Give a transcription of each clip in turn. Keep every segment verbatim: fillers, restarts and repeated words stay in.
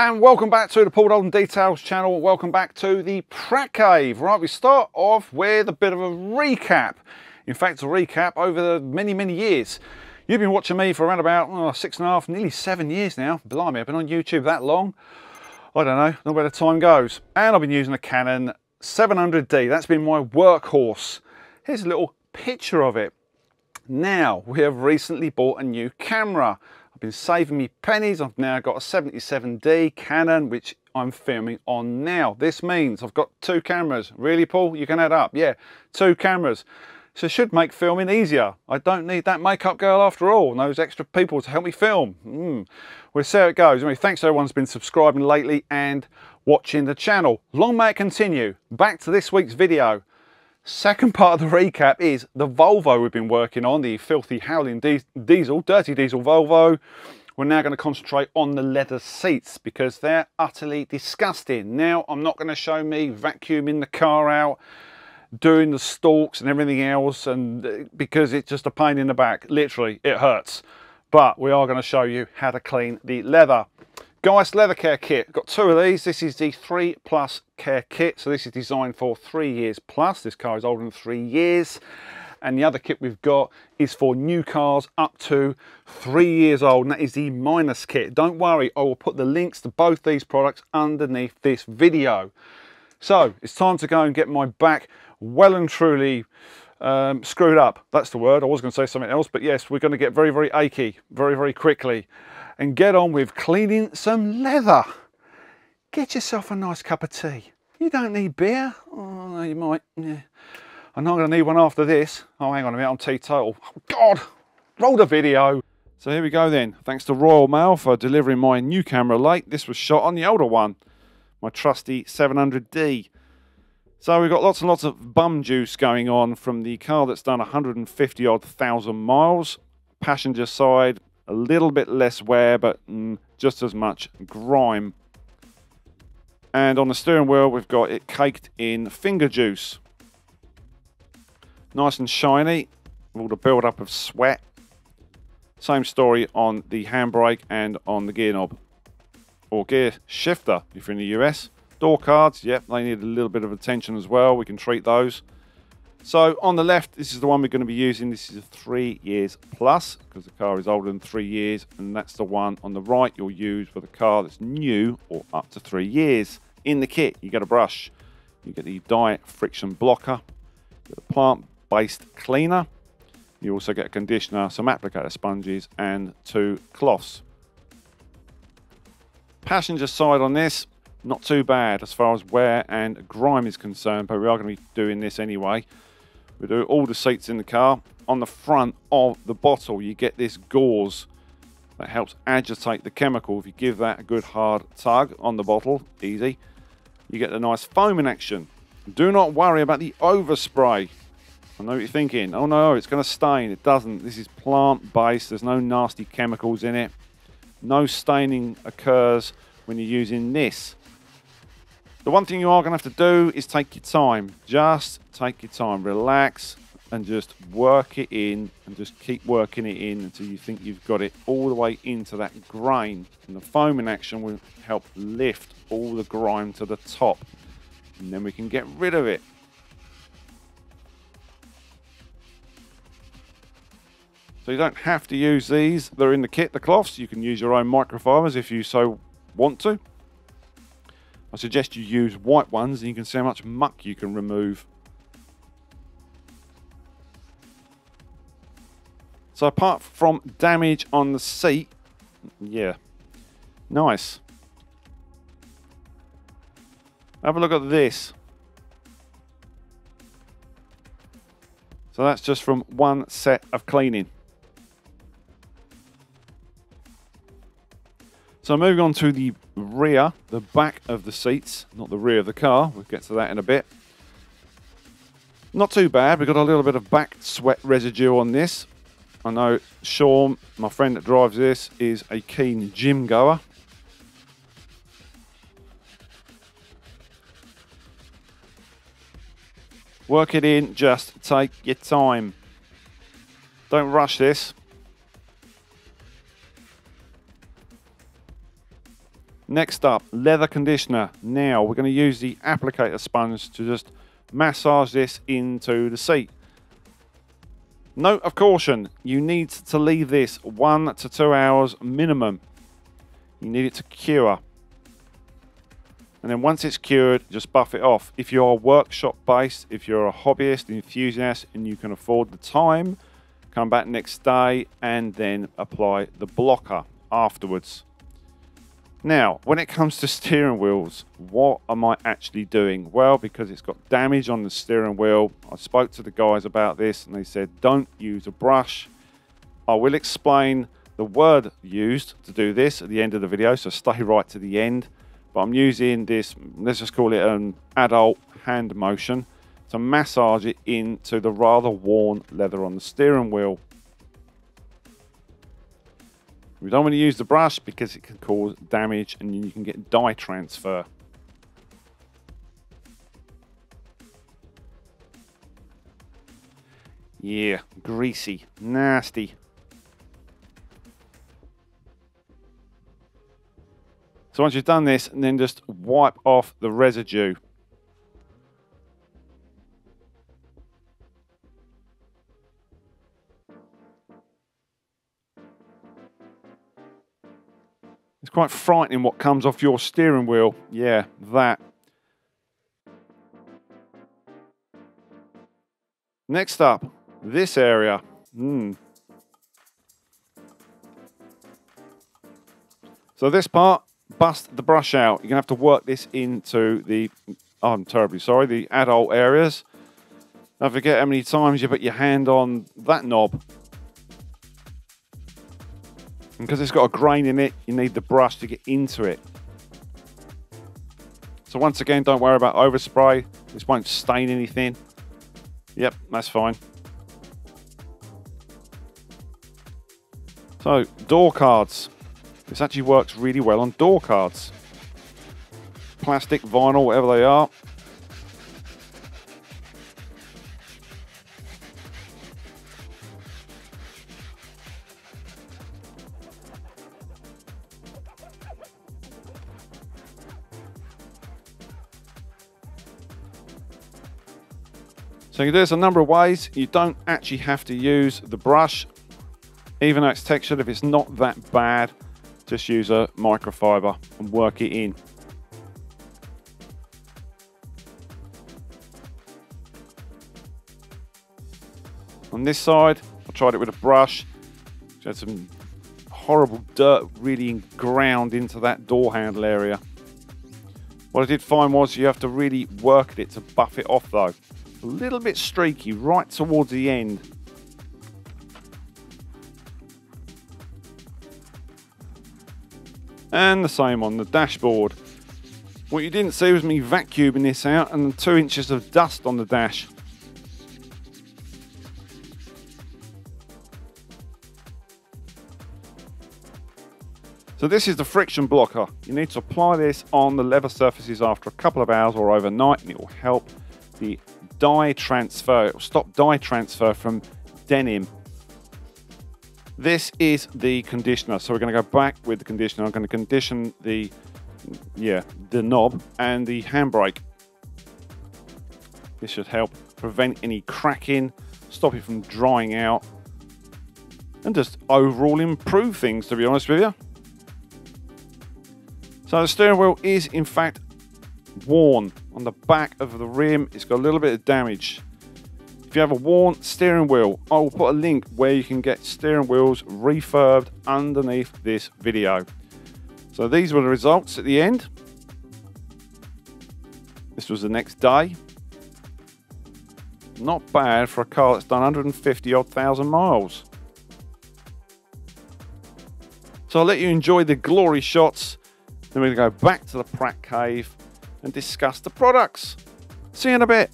And welcome back to the Paul Dolden Details channel. Welcome back to the Pratt Cave. Right, we start off with a bit of a recap. In fact, a recap over the many, many years. You've been watching me for around about oh, six and a half, nearly seven years now. Blimey, I've been on YouTube that long. I don't know, I don't know where the time goes. And I've been using a Canon seven hundred D. That's been my workhorse. Here's a little picture of it. Now, we have recently bought a new camera. Been saving me pennies. I've now got a seventy-seven D Canon, which I'm filming on now. This means I've got two cameras. Really, Paul? You can add up. Yeah, two cameras. So it should make filming easier. I don't need that makeup girl after all, and those extra people to help me film. Mm. We'll see how it goes. Anyway, thanks to everyone who's been subscribing lately and watching the channel. Long may it continue. Back to this week's video. Second part of the recap is the Volvo we've been working on, the filthy howling diesel, dirty diesel Volvo. We're now going to concentrate on the leather seats because they're utterly disgusting. Now, I'm not going to show me vacuuming the car out, doing the stalks and everything else, and because it's just a pain in the back. Literally, it hurts. But we are going to show you how to clean the leather. Geist Leather Care Kit, got two of these. This is the three plus care kit. So this is designed for three years plus. This car is older than three years. And the other kit we've got is for new cars up to three years old. And that is the minus kit. Don't worry, I will put the links to both these products underneath this video. So it's time to go and get my back well and truly um, screwed up. That's the word. I was going to say something else, but yes, we're going to get very, very achy very, very quickly. And get on with cleaning some leather. Get yourself a nice cup of tea. You don't need beer. Oh, no, you might. Yeah. I'm not going to need one after this. Oh, hang on a minute, I'm teetotal. Oh, God, roll the video. So here we go then. Thanks to Royal Mail for delivering my new camera late. This was shot on the older one, my trusty seven hundred D. So we've got lots and lots of bum juice going on from the car that's done a hundred and fifty odd thousand miles. Passenger side, a little bit less wear, but mm, just as much grime. And on the steering wheel, we've got it caked in finger juice. Nice and shiny, with all the build-up of sweat. Same story on the handbrake and on the gear knob. Or gear shifter, if you're in the U S. Door cards, yep, they need a little bit of attention as well. We can treat those. So on the left, this is the one we're going to be using. This is a three years plus because the car is older than three years. And that's the one on the right you'll use with a car that's new or up to three years. In the kit, you get a brush. You get the dye friction blocker, the plant-based cleaner. You also get a conditioner, some applicator sponges and two cloths. Passenger side on this, not too bad as far as wear and grime is concerned, but we are going to be doing this anyway. We do all the seats in the car. On the front of the bottle, you get this gauze that helps agitate the chemical. If you give that a good hard tug on the bottle, easy, you get the nice foam in action. Do not worry about the overspray. I know what you're thinking. Oh no, it's going to stain. It doesn't. This is plant-based. There's no nasty chemicals in it. No staining occurs when you're using this. The one thing you are going to have to do is take your time. Just take your time, relax, and just work it in, and just keep working it in until you think you've got it all the way into that grain. And the foam in action will help lift all the grime to the top, and then we can get rid of it. So you don't have to use these. They're in the kit, the cloths. You can use your own microfibers if you so want to. I suggest you use white ones and you can see how much muck you can remove. So apart from damage on the seat, yeah, nice. Have a look at this. So that's just from one set of cleaning. So moving on to the rear, the back of the seats, not the rear of the car. We'll get to that in a bit. Not too bad. We've got a little bit of back sweat residue on this. I know Sean, my friend that drives this, is a keen gym goer. Work it in, just take your time. Don't rush this. Next up, leather conditioner. Now we're going to use the applicator sponge to just massage this into the seat. Note of caution, you need to leave this one to two hours minimum. You need it to cure. And then once it's cured, just buff it off. If you're workshop based, if you're a hobbyist, enthusiast, and you can afford the time, come back next day and then apply the blocker afterwards. Now, when it comes to steering wheels, what am I actually doing? Well, because it's got damage on the steering wheel, I spoke to the guys about this and they said, don't use a brush. I will explain the word used to do this at the end of the video, so stay right to the end. But I'm using this, let's just call it an adult hand motion, to massage it into the rather worn leather on the steering wheel. We don't want to use the brush because it can cause damage and you can get dye transfer. Yeah, greasy, nasty. So once you've done this, and then just wipe off the residue. It's quite frightening what comes off your steering wheel. Yeah, that. Next up, this area. Mm. So this part, bust the brush out. You're gonna have to work this into the, oh, I'm terribly sorry, the adult areas. Don't forget how many times you put your hand on that knob. And because it's got a grain in it, you need the brush to get into it. So once again, don't worry about overspray. This won't stain anything. Yep, that's fine. So, door cards. This actually works really well on door cards. Plastic, vinyl, whatever they are. So you can do this a number of ways. You don't actually have to use the brush, even though it's textured. If it's not that bad, just use a microfiber and work it in. On this side, I tried it with a brush. It had some horrible dirt really ground into that door handle area. What I did find was you have to really work at it to buff it off though. A little bit streaky right towards the end. And the same on the dashboard. What you didn't see was me vacuuming this out and two inches of dust on the dash. So this is the friction blocker. You need to apply this on the leather surfaces after a couple of hours or overnight, and it will help the dye transfer, it will stop dye transfer from denim. This is the conditioner. So we're gonna go back with the conditioner. I'm gonna condition the, yeah, the knob and the handbrake. This should help prevent any cracking, stop it from drying out, and just overall improve things, to be honest with you. So the steering wheel is in fact worn. On the back of the rim, it's got a little bit of damage. If you have a worn steering wheel, I will put a link where you can get steering wheels refurbed underneath this video. So these were the results at the end. This was the next day. Not bad for a car that's done one hundred fifty odd thousand miles. So I'll let you enjoy the glory shots. Then we're gonna go back to the Pratt Cave and discuss the products. See you in a bit.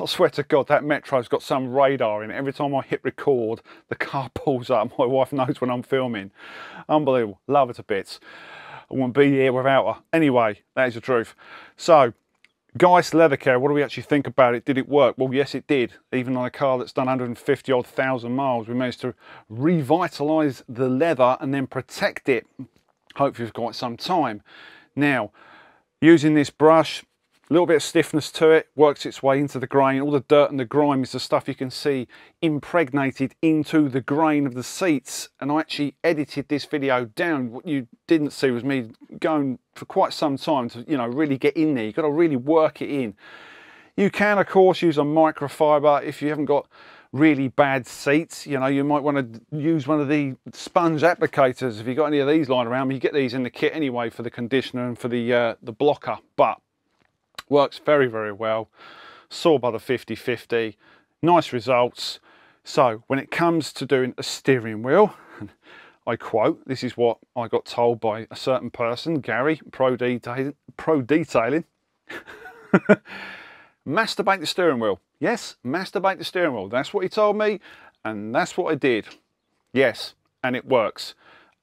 I swear to God, that Metro's got some radar in it. Every time I hit record, the car pulls up. My wife knows when I'm filming. Unbelievable. Love her to bits. I wouldn't be here without her. Anyway, that is the truth. So, Geist Leather Care, what do we actually think about it? Did it work? Well, yes, it did. Even on a car that's done a hundred and fifty odd thousand miles, we managed to revitalise the leather and then protect it, hopefully for quite some time. Now, using this brush, a little bit of stiffness to it, works its way into the grain. All the dirt and the grime is the stuff you can see impregnated into the grain of the seats. And I actually edited this video down. What you didn't see was me going for quite some time to, you know, really get in there. You've got to really work it in. You can, of course, use a microfiber if you haven't got really bad seats. You know, you might want to use one of the sponge applicators if you've got any of these lying around. You get these in the kit anyway for the conditioner and for the uh, the blocker. But works very, very well. Saw by the fifty fifty, nice results. So when it comes to doing a steering wheel, I quote, this is what I got told by a certain person, Gary Pro Detail, Pro Detailing. Masturbate the steering wheel. Yes, masturbate the steering wheel. That's what he told me, and that's what I did. Yes, and it works.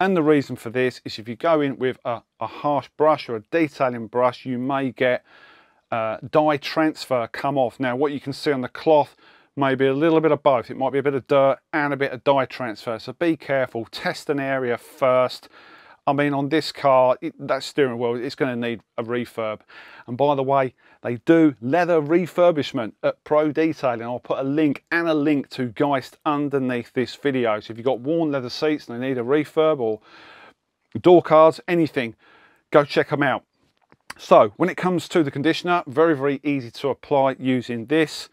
And the reason for this is if you go in with a, a harsh brush or a detailing brush, you may get Uh, dye transfer come off. Now what you can see on the cloth may be a little bit of both. It might be a bit of dirt and a bit of dye transfer, so be careful. Test an area first. I mean, on this car, it, that steering wheel, it's going to need a refurb. And by the way, they do leather refurbishment at Pro Detailing. I'll put a link and a link to Geist underneath this video. So if you've got worn leather seats and they need a refurb or door cards, anything, go check them out. So when it comes to the conditioner, very, very easy to apply using this.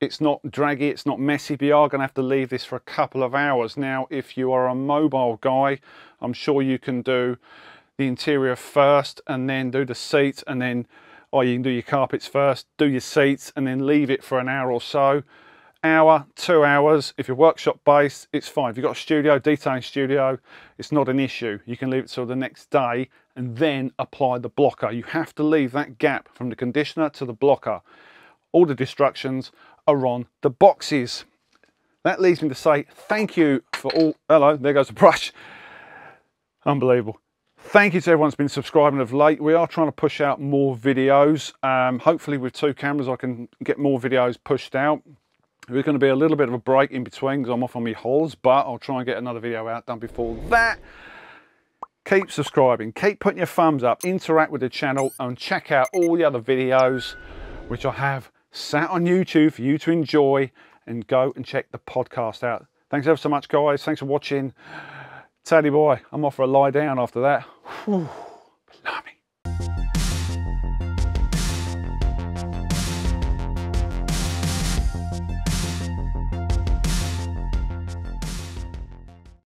It's not draggy, it's not messy, but you are going to have to leave this for a couple of hours. Now, if you are a mobile guy, I'm sure you can do the interior first and then do the seats and then, or you can do your carpets first, do your seats and then leave it for an hour or so. Hour, two hours. If you're workshop based, it's fine. If you've got a studio, detailing studio, it's not an issue. You can leave it till the next day and then apply the blocker. You have to leave that gap from the conditioner to the blocker. All the instructions are on the boxes. That leads me to say thank you for all. Hello, there goes the brush. Unbelievable. Thank you to everyone that's been subscribing of late. We are trying to push out more videos. Um, hopefully with two cameras I can get more videos pushed out. There's going to be a little bit of a break in between because I'm off on my hauls, but I'll try and get another video out done before that. Keep subscribing, keep putting your thumbs up, interact with the channel, and check out all the other videos which I have sat on YouTube for you to enjoy, and go and check the podcast out. Thanks ever so much, guys. Thanks for watching. Tally boy, I'm off for a lie down after that. Whew.